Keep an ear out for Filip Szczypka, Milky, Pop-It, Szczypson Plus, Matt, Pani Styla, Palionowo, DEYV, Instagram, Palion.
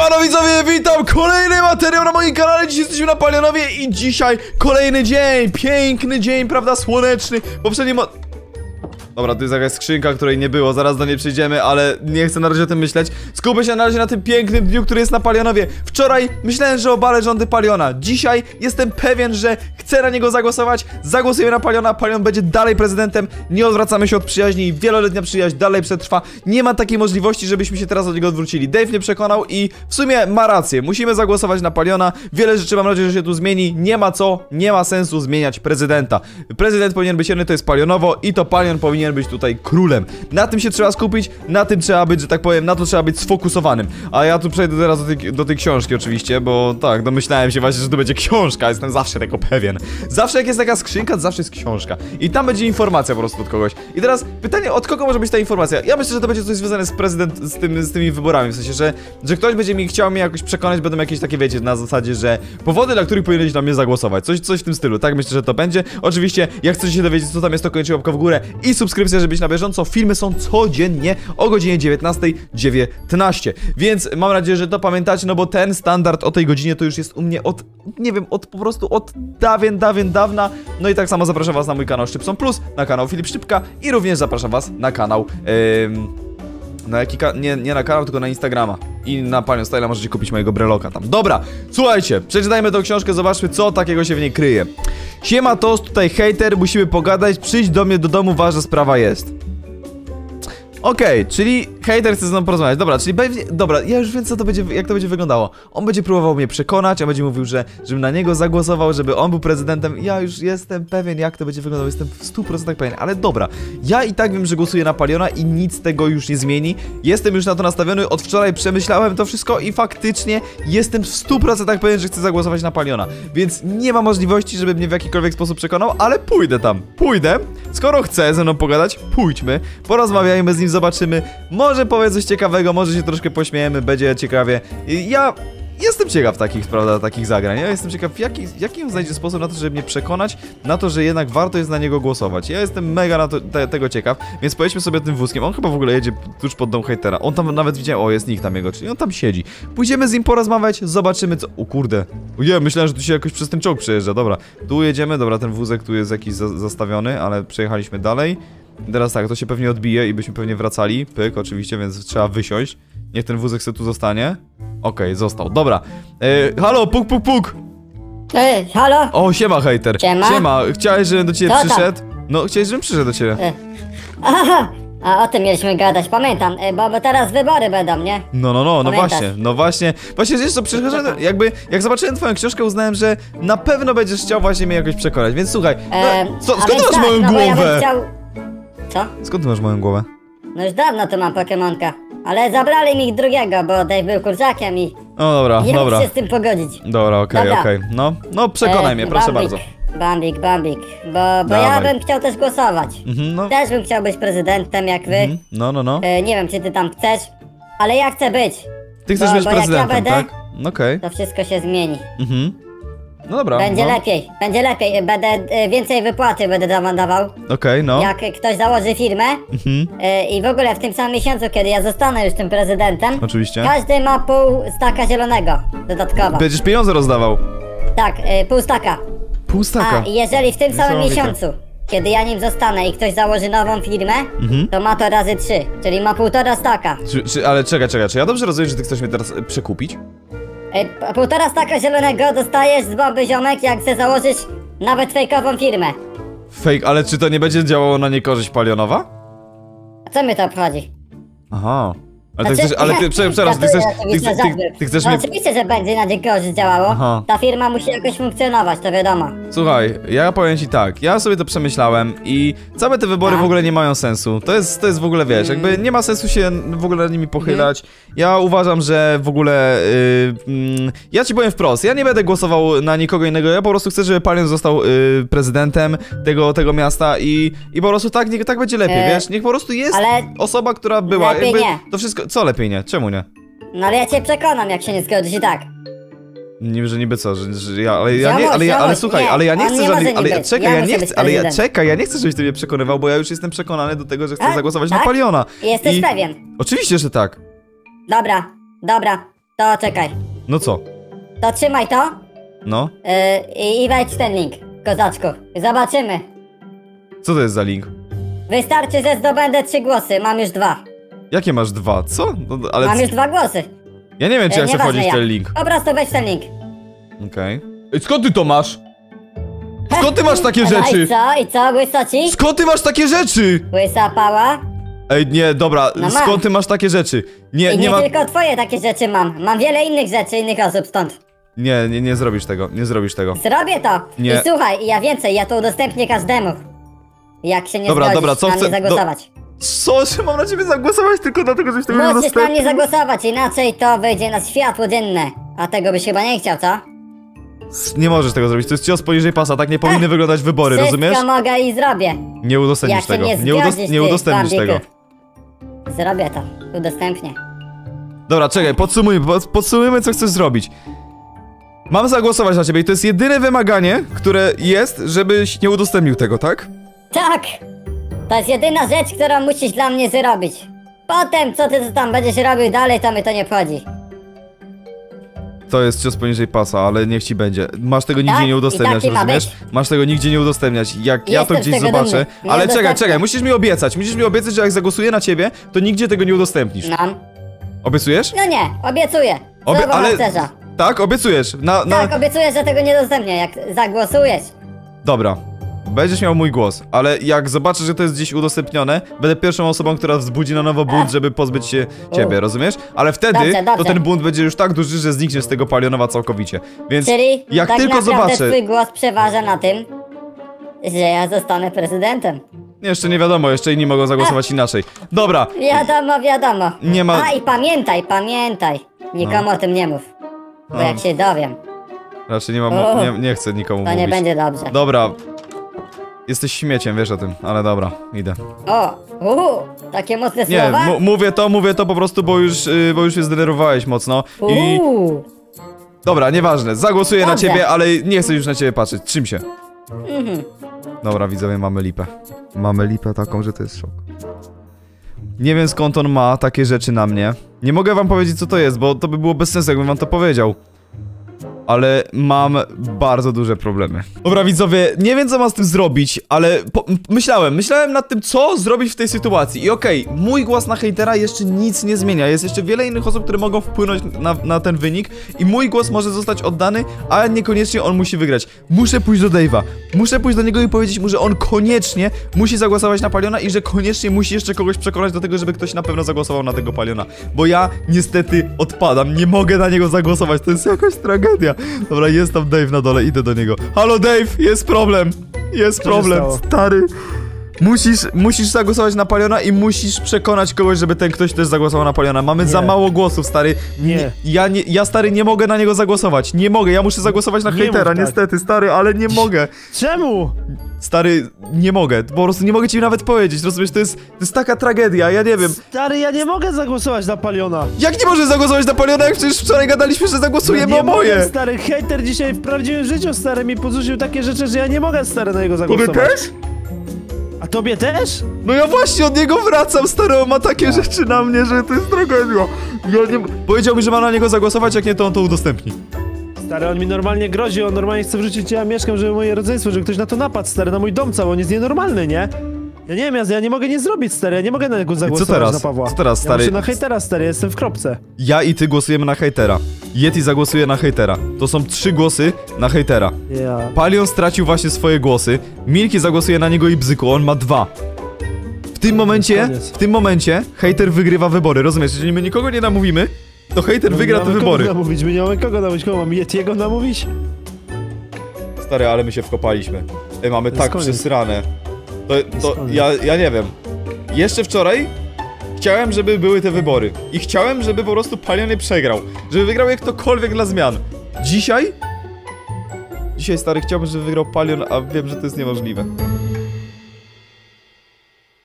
Siemano widzowie, witam! Kolejny materiał na moim kanale, dziś jesteśmy na Palionowie i dzisiaj kolejny dzień, piękny dzień, prawda, słoneczny. Dobra, tu jest jakaś skrzynka, której nie było, zaraz do niej przyjdziemy, ale nie chcę na razie o tym myśleć. Skupmy się na razie na tym pięknym dniu, który jest na Palionowie. Wczoraj myślałem, że obalę rządy Paliona. Dzisiaj jestem pewien, że chcę na niego zagłosować. Zagłosujemy na Paliona, Palion będzie dalej prezydentem. Nie odwracamy się od przyjaźni i wieloletnia przyjaźń dalej przetrwa. Nie ma takiej możliwości, żebyśmy się teraz od niego odwrócili. DEYV mnie przekonał i w sumie ma rację. Musimy zagłosować na Paliona. Wiele rzeczy, mam nadzieję, że się tu zmieni. Nie ma sensu zmieniać prezydenta. Prezydent powinien być jedny, to jest Palionowo i to Palion powinien być tutaj królem. Na tym się trzeba skupić, na tym trzeba być, że tak powiem, na to trzeba być sfokusowanym. A ja tu przejdę teraz do tej książki oczywiście, bo tak, domyślałem się właśnie, że to będzie książka, jestem zawsze tego pewien. Zawsze jak jest taka skrzynka, to zawsze jest książka. I tam będzie informacja po prostu od kogoś. I teraz pytanie, od kogo może być ta informacja? Ja myślę, że to będzie coś związane z tymi wyborami, w sensie, że ktoś będzie chciał mnie jakoś przekonać, będą jakieś takie, wiecie, na zasadzie, że powody, dla których powinieneś na mnie zagłosować. Coś w tym stylu, tak? Myślę, że to będzie. Oczywiście, jak chcecie się dowiedzieć, co tam jest, to kończy łapka w górę i subskrypcja, żeby być na bieżąco. Filmy są codziennie o godzinie 19:19. Więc mam nadzieję, że to pamiętacie, no bo ten standard o tej godzinie to już jest u mnie od, nie wiem, po prostu od dawien dawna. No i tak samo zapraszam was na mój kanał Szczypson Plus, na kanał Filip Szczypka i również zapraszam was na kanał... nie na kanał, tylko na Instagrama. I na Panią Styla możecie kupić mojego breloka tam. Dobra, słuchajcie, przeczytajmy tą książkę, zobaczmy, co takiego się w niej kryje. Siema Tos, tutaj hejter, musimy pogadać, przyjdź do mnie do domu, ważna sprawa jest. Okej, czyli hejter chce ze mną porozmawiać. Dobra, czyli pewnie, dobra, ja już wiem, co to będzie, jak to będzie wyglądało. On będzie próbował mnie przekonać, on będzie mówił, że żebym na niego zagłosował, żeby on był prezydentem. Ja już jestem pewien, jak to będzie wyglądało, jestem w 100% pewien, ale dobra. Ja i tak wiem, że głosuję na Paliona i nic tego już nie zmieni. Jestem już na to nastawiony, od wczoraj przemyślałem to wszystko i faktycznie jestem w 100% pewien, że chcę zagłosować na Paliona. Więc nie ma możliwości, żeby mnie w jakikolwiek sposób przekonał, ale pójdę tam, pójdę. Skoro chce ze mną pogadać, pójdźmy, porozmawiajmy z nim, zobaczymy, może powie coś ciekawego, może się troszkę pośmiejemy, będzie ciekawie. Ja jestem ciekaw takich, prawda, takich zagrań. Ja jestem ciekaw, jaki on znajdzie sposób na to, żeby mnie przekonać, na to, że jednak warto jest na niego głosować. Ja jestem mega na to, tego ciekaw, więc pojedźmy sobie tym wózkiem. On chyba w ogóle jedzie tuż pod dom hejtera. On tam nawet widział, o, jest nikt tam jego, czyli on tam siedzi. Pójdziemy z nim porozmawiać, zobaczymy co... O kurde. Ojej, myślałem, że tu się jakoś przez ten czołg przejeżdża. Dobra, tu jedziemy, dobra, ten wózek tu jest jakiś zastawiony, ale przejechaliśmy dalej. Teraz tak, to się pewnie odbije i byśmy pewnie wracali. Pyk, oczywiście, więc trzeba wysiąść. Niech ten wózek se tu zostanie. Okej, został, dobra. Halo, puk, puk, puk. Halo. O, siema, hejter. Siema. Chciałeś, żebym do ciebie przyszedł? No, chciałeś, żebym przyszedł do ciebie. Aha, a o tym mieliśmy gadać, pamiętam, bo teraz wybory będą, nie? No właśnie, Właśnie, wiesz co, jakby, jak zobaczyłem twoją książkę, uznałem, że na pewno będziesz chciał właśnie mnie jakoś przekonać, więc słuchaj. Skąd masz moją głowę? Co? Skąd ty masz moją głowę? No już dawno tu mam Pokemonka, ale zabrali mi ich drugiego, bo Dave był kurczakiem i... No dobra, nie mógł się z tym pogodzić. Dobra, okej. No przekonaj mnie, proszę bardzo. Bambik, bo ja bym chciał też głosować. Też bym chciał być prezydentem jak wy. Nie wiem, czy ty tam chcesz, ale ja chcę być. Ty chcesz być prezydentem, jak ja będę, tak? Okej. To wszystko się zmieni. No dobra. Będzie lepiej, będę więcej wypłaty będę dawał. Okej. Jak ktoś założy firmę i w ogóle w tym samym miesiącu, kiedy ja zostanę już tym prezydentem, oczywiście, każdy ma pół staka zielonego dodatkowo. Będziesz pieniądze rozdawał. Tak, pół staka. Pół staka. A jeżeli w tym samym miesiącu, kiedy ja nim zostanę i ktoś założy nową firmę, to ma to razy 3, czyli ma 1,5 staka. Ale czekaj, czy ja dobrze rozumiem, że ty chcesz mnie teraz przekupić? 1,5 staka zielonego dostajesz z bomby, ziomek, jak se założysz nawet fejkową firmę. Fake, ale czy to nie będzie działało na niekorzyść Palionowa? A co mnie to obchodzi? Aha. Ale znaczy, ty chcesz no mnie... Oczywiście, że będzie na niekorzyść działało. Aha. Ta firma musi jakoś funkcjonować, to wiadomo. Słuchaj, ja powiem ci tak, ja sobie to przemyślałem i całe te wybory w ogóle nie mają sensu. To jest w ogóle, wiesz, jakby nie ma sensu się w ogóle nad nimi pochylać. Ja uważam, że w ogóle... ja ci powiem wprost, ja nie będę głosował na nikogo innego, ja po prostu chcę, żeby Palion został prezydentem tego miasta i po prostu tak, tak będzie lepiej, wiesz? Niech po prostu jest osoba, która była... Jakby to wszystko... Co lepiej nie? Czemu nie? No ale ja cię przekonam, jak się nie zgodzisz i tak. Że niby co, że ja, ale słuchaj, nie, ale ja nie chcę, ja nie chcę, żebyś ty mnie przekonywał, bo ja już jestem przekonany do tego, że chcę zagłosować na Paliona. Jesteś pewien? Oczywiście, że tak. Dobra. To czekaj. No co? To trzymaj to. No. I wejdź ten link, kozaczku. Zobaczymy. Co to jest za link? Wystarczy, że zdobędę 3 głosy. Mam już 2. Jakie masz 2? Co? No, ale mam już 2 głosy. Ja nie wiem, czy ja chcę wchodzić w ten link. Po prostu weź ten link. Okej. Okay. Skąd ty to masz? Skąd ty masz takie rzeczy? No i co, łysoci? Skąd ty masz takie rzeczy? Łysa pała? Ej, nie, dobra, no skąd ty masz takie rzeczy? Nie, nie, nie ma... tylko twoje takie rzeczy mam. Mam wiele innych rzeczy, innych osób stąd. Nie, nie, nie zrobisz tego, nie zrobisz tego. Zrobię to! Nie. I słuchaj, ja więcej, ja to udostępnię każdemu. Jak się nie zgodzisz, dobra, co na mnie zagłosować. Co? Mam na ciebie zagłosować tylko dlatego, żeś tego nie dostępnił? Musisz na mnie zagłosować, inaczej to wyjdzie na światło dzienne. A tego byś chyba nie chciał, co? Nie możesz tego zrobić, to jest cios poniżej pasa, tak nie powinny wyglądać wybory, rozumiesz? Wszystko mogę i zrobię. Nie udostępnisz tego, nie udostępnisz tego. Zrobię to, udostępnię. Dobra, czekaj, podsumujmy, co chcesz zrobić. Mam zagłosować na ciebie i to jest jedyne wymaganie, które jest, żebyś nie udostępnił tego, tak? Tak! To jest jedyna rzecz, którą musisz dla mnie zrobić. Potem, co ty tam będziesz robił dalej, to mi to nie wchodzi. To jest cios poniżej pasa, ale niech ci będzie. Masz tego nigdzie nie udostępniać, rozumiesz? Masz tego nigdzie nie udostępniać. Jak ja to gdzieś zobaczę. Ale czekaj, musisz mi obiecać, że jak zagłosuję na ciebie, to nigdzie tego nie udostępnisz. No. Obiecujesz? No nie, obiecuję. Tak, obiecujesz. Tak, obiecuję, że tego nie udostępnię, jak zagłosujesz. Dobra. Będziesz miał mój głos, ale jak zobaczę, że to jest gdzieś udostępnione, będę pierwszą osobą, która wzbudzi na nowo bunt, żeby pozbyć się ciebie, rozumiesz? Ale wtedy dobrze. To ten bunt będzie już tak duży, że zniknie z tego Palionowa całkowicie. Więc czyli jak tak tylko zobaczę... twój głos przeważa na tym, że ja zostanę prezydentem. Jeszcze nie wiadomo, jeszcze inni mogą zagłosować inaczej. Dobra. Wiadomo. Nie ma... A i pamiętaj. Nikomu o tym nie mów, bo jak się dowiem... Raczej nie mam... Nie chcę nikomu mówić. To nie będzie dobrze. Dobra. Jesteś śmieciem, wiesz o tym, ale dobra, idę. Takie mocne słowa? Nie, mówię to po prostu, bo już się zdenerwowałeś mocno i... Dobra, nieważne, zagłosuję na ciebie, ale nie chcę już na ciebie patrzeć, czym się? Dobra, widzowie, mamy lipę. Mamy lipę taką, że to jest szok. Nie wiem, skąd on ma takie rzeczy na mnie. Nie mogę wam powiedzieć, co to jest, bo to by było bez sensu, jakbym wam to powiedział. Ale mam bardzo duże problemy. Dobra, widzowie, nie wiem, co mam z tym zrobić, ale myślałem nad tym, co zrobić w tej sytuacji. I okej, mój głos na hejtera jeszcze nic nie zmienia. Jest jeszcze wiele innych osób, które mogą wpłynąć na ten wynik. I mój głos może zostać oddany, ale niekoniecznie on musi wygrać. Muszę pójść do Dave'a. Muszę pójść do niego i powiedzieć mu, że on koniecznie musi zagłosować na Paliona i że koniecznie musi jeszcze kogoś przekonać do tego, żeby ktoś na pewno zagłosował na tego Paliona. Bo ja niestety odpadam, nie mogę na niego zagłosować, to jest jakaś tragedia. Dobra, jest tam Dave na dole, idę do niego. Halo Dave, jest problem. Jest problem, stary. Musisz zagłosować na Paliona i musisz przekonać kogoś, żeby ten ktoś też zagłosował na Paliona. Mamy za mało głosów, stary. Ja, stary, nie mogę na niego zagłosować. Nie mogę, ja muszę zagłosować na hejtera, niestety, stary, ale nie mogę. Czemu? Stary, nie mogę, po prostu nie mogę ci nawet powiedzieć, rozumiesz, to jest taka tragedia, ja nie wiem. Stary, ja nie mogę zagłosować na Paliona. Jak nie możesz zagłosować na Paliona, jak przecież wczoraj gadaliśmy, że zagłosujemy oboje. Stary, hejter dzisiaj w prawdziwym życiu, stary, mi porzucił takie rzeczy, że ja nie mogę, stary, na niego zagłosować. Tobie też? A tobie też? No ja właśnie od niego wracam, stary, on ma takie rzeczy na mnie, że to jest tragedia. Powiedział mi, że ma na niego zagłosować, jak nie, to on to udostępni. Stary, on mi normalnie grozi, on normalnie chce wrzucić, ja mieszkam, żeby moje rodzeństwo, żeby ktoś na to napadł, stary, na mój dom cały, on jest nienormalny, nie? Ja nie wiem, ja nie mogę nie zrobić, stary, ja nie mogę na niego zagłosować. I co teraz? Na Pawła. Co teraz, stary? Ja muszę na hejtera, stary, ja jestem w kropce. Ja i ty głosujemy na hejtera. Yeti zagłosuje na hejtera. To są 3 głosy na hejtera. Palion stracił właśnie swoje głosy. Milky zagłosuje na niego i bzyku, on ma 2. W tym momencie hejter wygrywa wybory, rozumiesz? Jeżeli my nikogo nie namówimy, to hejter wygra te wybory. My nie mamy kogo namówić, kogo mam Yetiego namówić? Stary, ale my się wkopaliśmy. Mamy tak przesrane. Ja nie wiem. Jeszcze wczoraj chciałem, żeby były te wybory. I chciałem, żeby po prostu Palion nie przegrał. Żeby wygrał je ktokolwiek dla zmian. Dzisiaj? Dzisiaj, stary, chciałbym, żeby wygrał Palion, a wiem, że to jest niemożliwe.